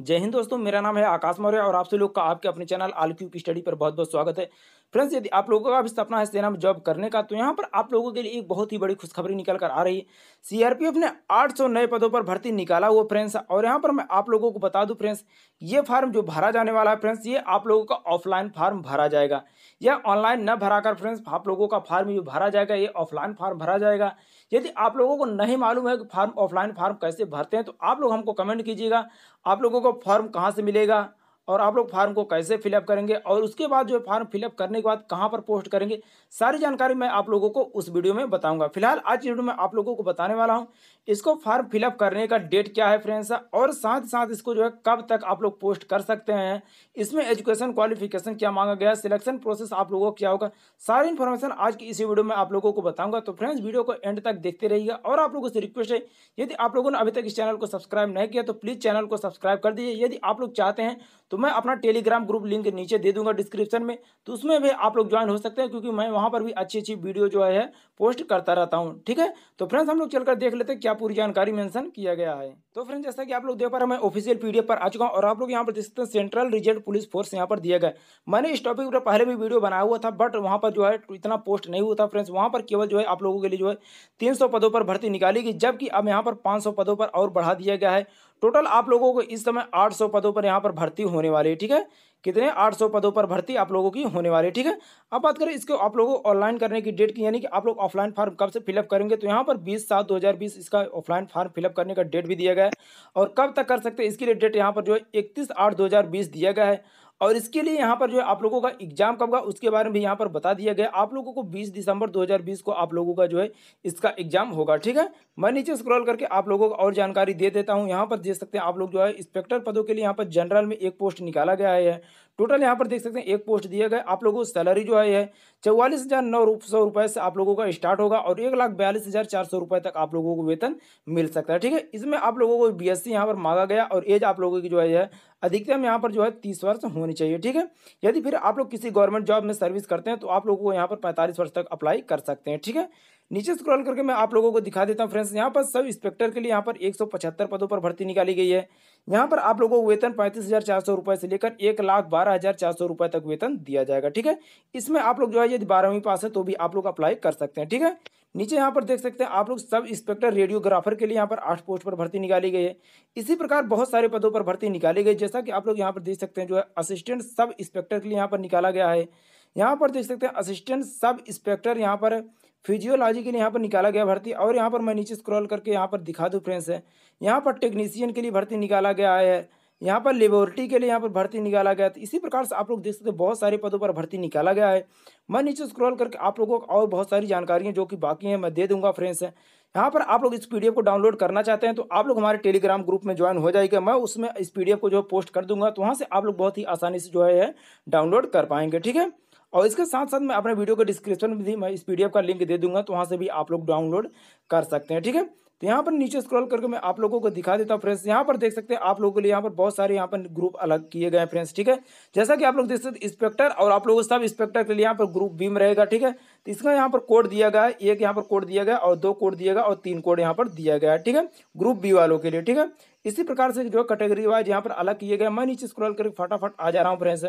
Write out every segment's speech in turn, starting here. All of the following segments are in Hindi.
जय हिंद दोस्तों, मेरा नाम है आकाश मौर्य और आप सभी लोग का आपके अपने चैनल आलक्यू की स्टडी पर बहुत बहुत स्वागत है। फ्रेंड्स, यदि आप लोगों का भी सपना है सेना में जॉब करने का, तो यहाँ पर आप लोगों के लिए एक बहुत ही बड़ी खुशखबरी निकल कर आ रही है। सीआरपीएफ ने 800 नए पदों पर भर्ती निकाला हुआ फ्रेंड्स, और यहाँ पर मैं आप लोगों को बता दूं फ्रेंड्स, ये फार्म जो भरा जाने वाला है फ्रेंड्स, ये आप लोगों का ऑफलाइन फार्म भरा जाएगा। यह ऑनलाइन न भरा कर फ्रेंड्स आप लोगों का फार्म जो भरा जाएगा ये ऑफलाइन फार्म भरा जाएगा। यदि आप लोगों को नहीं मालूम है कि फार्म ऑफलाइन फार्म कैसे भरते हैं, तो आप लोग हमको कमेंट कीजिएगा आप लोगों को फॉर्म कहाँ से मिलेगा और आप लोग फार्म को कैसे फिलअप करेंगे, और उसके बाद जो फार्म फिलअप करने के बाद कहाँ पर पोस्ट करेंगे, सारी जानकारी मैं आप लोगों को उस वीडियो में बताऊंगा। फिलहाल आज वीडियो में आप लोगों को बताने वाला हूँ इसको फार्म फिलअप करने का डेट क्या है फ्रेंड्स, और साथ साथ इसको जो है कब तक आप लोग पोस्ट कर सकते हैं, इसमें एजुकेशन क्वालिफिकेशन क्या मांगा गया, सिलेक्शन प्रोसेस आप लोगों को क्या होगा, सारी इन्फॉर्मेशन आज की इसी वीडियो में आप लोगों को बताऊँगा। तो फ्रेंड्स, वीडियो को एंड तक देखते रहिएगा। और आप लोगों से रिक्वेस्ट है, यदि आप लोगों ने अभी तक इस चैनल को सब्सक्राइब नहीं किया तो प्लीज़ चैनल को सब्सक्राइब कर दीजिए। यदि आप लोग चाहते हैं तो मैं अपना टेलीग्राम ग्रुप लिंक नीचे दे दूंगा डिस्क्रिप्शन में, तो उसमें भी आप लोग ज्वाइन हो सकते हैं, क्योंकि मैं वहां पर भी अच्छी अच्छी वीडियो जो है पोस्ट करता रहता हूं। ठीक है, तो फ्रेंड्स हम लोग चलकर देख लेते हैं क्या पूरी जानकारी मेंशन किया गया है। तो फ्रेंड्स, जैसा कि आप लोग देख पा रहे हैं मैं ऑफिशियल पीडीएफ पर आ चुका हूँ और आप लोग यहाँ पर देख सकते हैं सेंट्रल रिजर्व पुलिस फोर्स यहाँ पर दिया गया। मैंने इस टॉपिक पर पहले भी वीडियो बनाया हुआ था, बट वहाँ पर जो है इतना पोस्ट नहीं हुआ था फ्रेंड्स। वहाँ पर केवल जो है आप लोगों के लिए जो है 300 पदों पर भर्ती निकाली गई, जबकि अब यहाँ पर 500 पदों पर और बढ़ा दिया गया है। टोटल आप लोगों को इस समय 800 पदों पर यहाँ पर भर्ती होने वाली है। ठीक है, कितने 800 पदों पर भर्ती आप लोगों की होने वाली है। ठीक है, अब बात करें इसको आप लोगों को ऑनलाइन करने की डेट की, यानी कि आप लोग ऑफलाइन फार्म कब से फिलअप करेंगे, तो यहाँ पर 20/7/2020 इसका ऑफलाइन फार्म फिलअप करने का डेट भी दिया गया है। और कब तक कर सकते हैं इसके लिए डेट यहाँ पर जो है 31/8/2020 दिया गया है। और इसके लिए यहाँ पर जो है आप लोगों का एग्जाम कब होगा उसके बारे में भी यहाँ पर बता दिया गया। आप लोगों को 20 दिसंबर 2020 को आप लोगों का जो है इसका एग्जाम होगा। ठीक है, मैं नीचे स्क्रॉल करके आप लोगों को और जानकारी दे देता हूँ। यहाँ पर देख सकते हैं आप लोग जो है इंस्पेक्टर पदों के लिए यहाँ पर जनरल में एक पोस्ट निकाला गया है। टोटल यहाँ पर देख सकते हैं एक पोस्ट दिया गया। आप लोगों को सैलरी जो है 44,900 रुपये से आप लोगों का स्टार्ट होगा और 1,42,400 रुपये तक आप लोगों को वेतन मिल सकता है। ठीक है, इसमें आप लोगों को BSc यहाँ पर मांगा गया और एज आप लोगों की जो है अधिकतम यहाँ पर जो है 30 वर्ष होनी चाहिए। ठीक है, यदि फिर आप लोग किसी गवर्नमेंट जॉब में सर्विस करते हैं तो आप लोगों को यहाँ पर 45 वर्ष तक अप्लाई कर सकते हैं। ठीक है, नीचे स्क्रॉल करके मैं आप लोगों को दिखा देता हूँ फ्रेंड्स। यहाँ पर सब इंस्पेक्टर के लिए यहाँ पर 175 पदों पर भर्ती निकाली गई है। यहाँ पर आप लोगों को वेतन 35,400 रुपये से लेकर 1,12,400 रुपये तक वेतन दिया जाएगा। ठीक है, इसमें आप लोग जो है यदि 12वीं पास है तो भी आप लोग अप्लाई कर सकते हैं। ठीक है, नीचे यहाँ पर देख सकते हैं आप लोग सब इंस्पेक्टर रेडियोग्राफर के लिए यहाँ पर 8 पोस्ट पर भर्ती निकाली गई है। इसी प्रकार बहुत सारे पदों पर भर्ती निकाली गई, जैसा कि आप लोग यहाँ पर देख सकते हैं जो है असिस्टेंट सब इंस्पेक्टर के लिए यहाँ पर निकाला गया है। यहाँ पर देख सकते हैं असिस्टेंट सब इंस्पेक्टर यहाँ पर फिजियोलॉजी के लिए यहाँ पर निकाला गया भर्ती। और यहाँ पर मैं नीचे स्क्रॉल करके यहाँ पर दिखा दूँ फ्रेंड्स, है यहाँ पर टेक्नीशियन के लिए भर्ती निकाला गया है। यहाँ पर लेबोरेटरी के लिए यहाँ पर भर्ती निकाला गया था। इसी प्रकार से आप लोग देख सकते हैं बहुत सारे पदों पर भर्ती निकाला गया है। मैं नीचे स्क्रॉल करके आप लोगों को और बहुत सारी जानकारियाँ जो कि बाकी हैं मैं दे दूंगा फ्रेंड्स। यहाँ पर आप लोग इस PDF को डाउनलोड करना चाहते हैं तो आप लोग हमारे टेलीग्राम ग्रुप में ज्वाइन हो जाएगा। मैं उसमें इस PDF को जो पोस्ट कर दूँगा, तो वहाँ से आप लोग बहुत ही आसानी से जो है डाउनलोड कर पाएंगे। ठीक है, और इसके साथ साथ मैं अपने वीडियो के डिस्क्रिप्शन में भी मैं इस PDF का लिंक दे दूँगा, तो वहाँ से भी आप लोग डाउनलोड कर सकते हैं। ठीक है, तो यहाँ पर नीचे स्क्रॉल करके मैं आप लोगों को दिखा देता हूँ फ्रेंड्स। यहाँ पर देख सकते हैं आप लोगों के लिए यहाँ पर बहुत सारे यहाँ पर ग्रुप अलग किए गए हैं फ्रेंड्स। ठीक है, जैसा कि आप लोग देख सकते हैं इंस्पेक्टर और आप लोगों सब इंस्पेक्टर के लिए यहाँ पर ग्रुप भी में रहेगा। ठीक है, तो इसका यहाँ पर कोड दिया गया है, एक यहाँ पर कोड दिया गया और 2 कोड दिया गया और 3 कोड यहाँ पर दिया गया है। ठीक है, ग्रुप B वालों के लिए। ठीक है, इसी प्रकार से जो कैटेगरी वाइज यहाँ पर अलग किए गए। मैं नीचे स्क्रॉल करके फटाफट आ जा रहा हूँ फ्रेंड्स।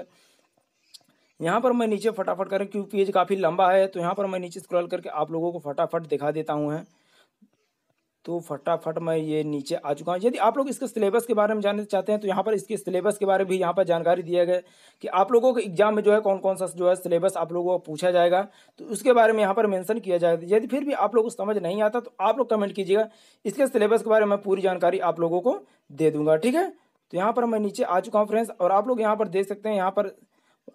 यहाँ पर मैं नीचे फटाफट कर, क्योंकि पेज काफ़ी लंबा है, तो यहाँ पर मैं नीचे स्क्रॉल करके आप लोगों को फटाफट दिखा देता हूँ। तो फटाफट मैं ये नीचे आ चुका हूँ। यदि आप लोग इसके सिलेबस के बारे में जानना चाहते हैं तो यहाँ पर इसके सिलेबस के बारे में भी यहाँ पर जानकारी दिया गया कि आप लोगों के एग्जाम में जो है कौन कौन सा जो है सिलेबस आप लोगों को पूछा जाएगा, तो उसके बारे में यहाँ पर मेंशन किया जाएगा। यदि फिर भी आप लोगों को समझ नहीं आता तो आप लोग कमेंट कीजिएगा, इसके सिलेबस के बारे में पूरी जानकारी आप लोगों को दे दूँगा। ठीक है, तो यहाँ पर मैं नीचे आ चुका हूँ फ्रेंड्स, और आप लोग यहाँ पर देख सकते हैं यहाँ पर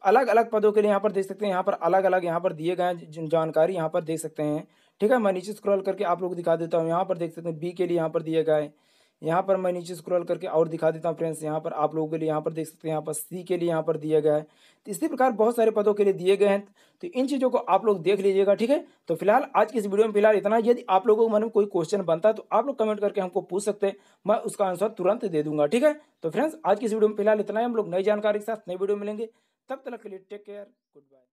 अलग अलग पदों के लिए यहाँ पर देख सकते हैं यहाँ पर अलग अलग यहाँ पर दिए गए जानकारी यहाँ पर देख सकते हैं। ठीक है, मैं नीचे स्क्रॉल करके आप लोग दिखा देता हूँ। यहाँ पर देख सकते हैं B के लिए यहाँ पर दिए गए। यहाँ पर मैं नीचे स्क्रॉल करके और दिखा देता हूँ फ्रेंड्स। यहाँ पर आप लोगों के लिए यहाँ पर देख सकते हैं यहाँ पर C के लिए यहाँ पर दिया गया है। तो इसी प्रकार बहुत सारे पदों के लिए दिए गए हैं, तो इन चीज़ों को आप लोग देख लीजिएगा। ठीक है, तो फिलहाल आज की इस वीडियो में फिलहाल इतना। यदि आप लोगों के मन में कोई क्वेश्चन बनता है तो आप लोग कमेंट करके हमको पूछ सकते हैं, मैं उसका आंसर तुरंत दे दूँगा। ठीक है, तो फ्रेंड्स आज की इस वीडियो में फिलहाल इतना ही। हम लोग नई जानकारी के साथ नई वीडियो मिलेंगे, तब तक के लिए टेक केयर, गुड बाय।